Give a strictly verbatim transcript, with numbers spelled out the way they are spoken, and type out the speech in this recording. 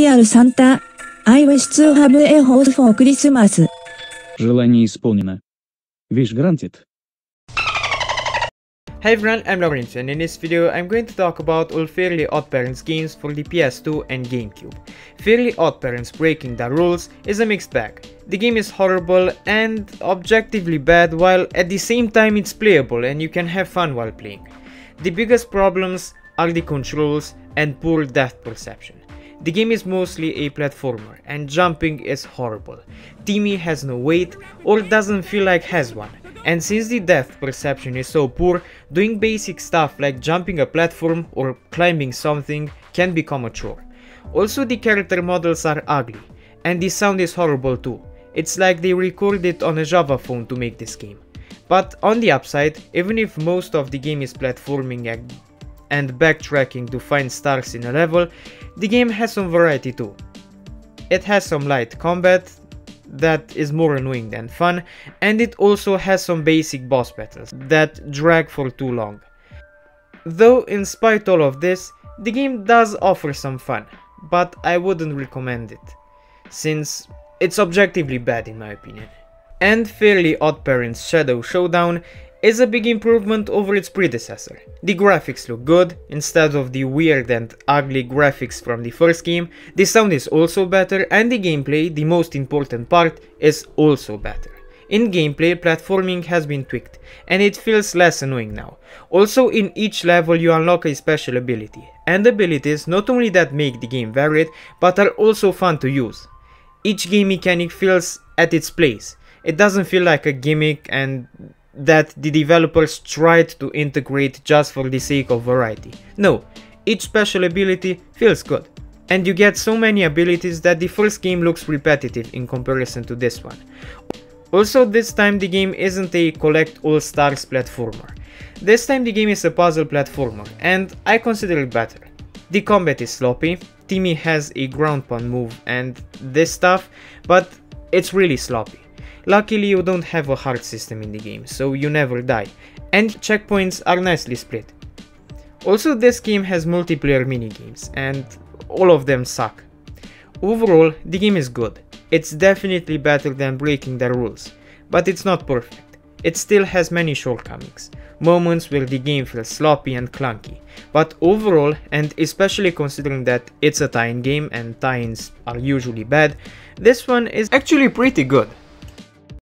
Dear Santa, I wish to have a horse for Christmas. Желание исполнено. Wish granted. Hi everyone, I'm Lawrence, and in this video I'm going to talk about all Fairly OddParents games for the P S two and GameCube. Fairly OddParents Breaking the Rules is a mixed bag. The game is horrible and objectively bad, while at the same time it's playable and you can have fun while playing. The biggest problems are the controls and poor depth perception. The game is mostly a platformer and jumping is horrible. Timmy has no weight or doesn't feel like has one. And since the depth perception is so poor, doing basic stuff like jumping a platform or climbing something can become a chore. Also, the character models are ugly, and the sound is horrible too. It's like they recorded on a Java phone to make this game. But on the upside, even if most of the game is platforming and backtracking to find stars in a level, the game has some variety too. It has some light combat that is more annoying than fun, and it also has some basic boss battles that drag for too long. Though in spite of all of this, the game does offer some fun, but I wouldn't recommend it, since it's objectively bad in my opinion. And Fairly OddParents Shadow Showdown is a big improvement over its predecessor. The graphics look good, instead of the weird and ugly graphics from the first game. The sound is also better, and the gameplay, the most important part, is also better. In gameplay, platforming has been tweaked, and it feels less annoying now. Also, in each level you unlock a special ability, and abilities not only that make the game varied, but are also fun to use. Each game mechanic feels at its place. It doesn't feel like a gimmick and that the developers tried to integrate just for the sake of variety. No, each special ability feels good, and you get so many abilities that the first game looks repetitive in comparison to this one. Also, this time the game isn't a collect all stars platformer. This time the game is a puzzle platformer, and I consider it better. The combat is sloppy, Timmy has a ground pound move and this stuff, but it's really sloppy. Luckily, you don't have a hard system in the game, so you never die, and checkpoints are nicely split. Also, this game has multiplayer minigames, and all of them suck. Overall, the game is good. It's definitely better than Breaking the Rules, but it's not perfect. It still has many shortcomings, moments where the game feels sloppy and clunky, but overall, and especially considering that it's a tie-in game and tie-ins are usually bad, this one is actually pretty good.